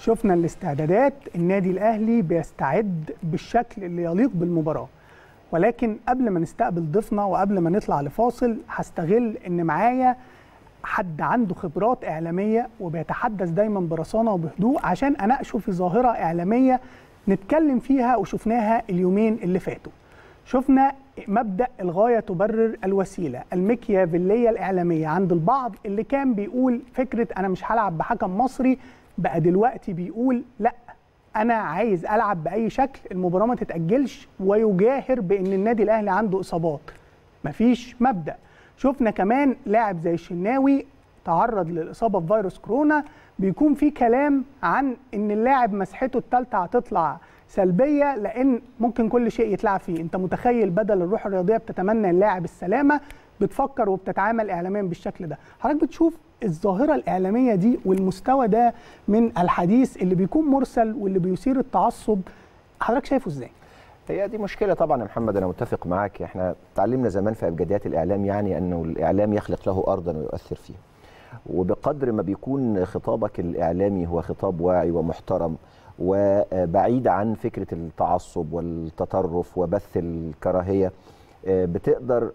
شفنا الاستعدادات، النادي الأهلي بيستعد بالشكل اللي يليق بالمباراة. ولكن قبل ما نستقبل ضيفنا وقبل ما نطلع لفاصل، هستغل إن معايا حد عنده خبرات إعلامية وبيتحدث دايما برصانة وبهدوء عشان أناقشه في ظاهرة إعلامية نتكلم فيها وشفناها اليومين اللي فاتوا. شفنا مبدأ الغاية تبرر الوسيلة، الميكيافيلية الإعلامية عند البعض اللي كان بيقول فكرة أنا مش هلعب بحكم مصري، بقى دلوقتي بيقول لأ أنا عايز ألعب بأي شكل، المباراة ما تتأجلش، ويجاهر بأن النادي الأهلي عنده إصابات. مفيش مبدأ. شفنا كمان لاعب زي الشناوي تعرض للإصابة بفيروس كورونا، بيكون في كلام عن أن اللاعب مسحته الثالثة هتطلع سلبية لأن ممكن كل شيء يتلعب فيه. أنت متخيل بدل الروح الرياضية بتتمنى اللاعب السلامة، بتفكر وبتتعامل إعلاميا بالشكل ده. حضرتك بتشوف الظاهرة الإعلامية دي والمستوى ده من الحديث اللي بيكون مرسل واللي بيثير التعصب، حضرتك شايفه إزاي؟ هي دي مشكلة طبعا يا محمد، أنا متفق معاك. إحنا تعلمنا زمان في أبجديات الإعلام يعني أنه الإعلام يخلق له أرضا ويؤثر فيها، وبقدر ما بيكون خطابك الإعلامي هو خطاب واعي ومحترم وبعيد عن فكرة التعصب والتطرف وبث الكراهية، بتقدر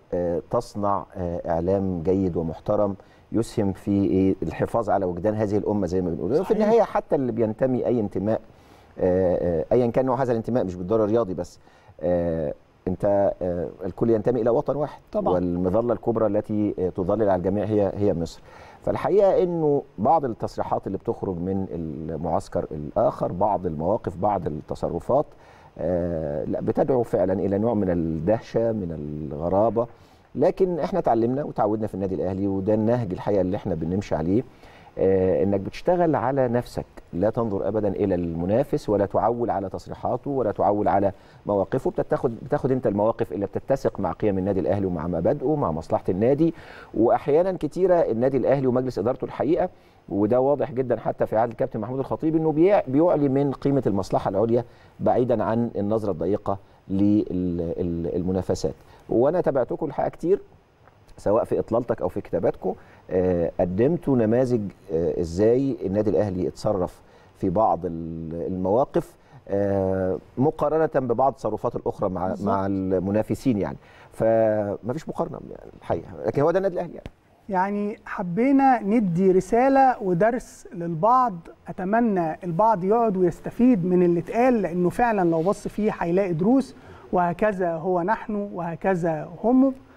تصنع إعلام جيد ومحترم يسهم في الحفاظ على وجدان هذه الأمة زي ما بنقول. وفي النهاية حتى اللي بينتمي أي انتماء أيا كان نوع هذا الانتماء، مش بالضرورة الرياضي بس، أنت الكل ينتمي إلى وطن واحد طبعا. والمظلة الكبرى التي تظلل على الجميع هي مصر. فالحقيقة أنه بعض التصريحات اللي بتخرج من المعسكر الآخر، بعض المواقف، بعض التصرفات لا بتدعو فعلا إلى نوع من الدهشة، من الغرابة. لكن احنا تعلمنا وتعودنا في النادي الأهلي، وده النهج الحقيقة اللي احنا بنمشي عليه، انك بتشتغل على نفسك، لا تنظر ابدا الى المنافس ولا تعول على تصريحاته ولا تعول على مواقفه، بتاخد انت المواقف اللي بتتسق مع قيم النادي الاهلي ومع مبادئه ومع مصلحه النادي. واحيانا كتيره النادي الاهلي ومجلس ادارته الحقيقه، وده واضح جدا حتى في عهد الكابتن محمود الخطيب، انه بيعلي من قيمه المصلحه العليا بعيدا عن النظره الضيقه للمنافسات. وانا تابعتكم الحقيقه كتير سواء في اطلالتك او في كتاباتكم، قدمتوا نماذج ازاي النادي الاهلي اتصرف في بعض المواقف مقارنه ببعض التصرفات الاخرى مع المنافسين يعني، فمفيش مقارنه يعني الحقيقه، لكن هو ده النادي الاهلي يعني حبينا ندي رساله ودرس للبعض. اتمنى البعض يقعد ويستفيد من اللي اتقال، لانه فعلا لو بص فيه هيلاقي دروس. وهكذا هو نحن وهكذا هم.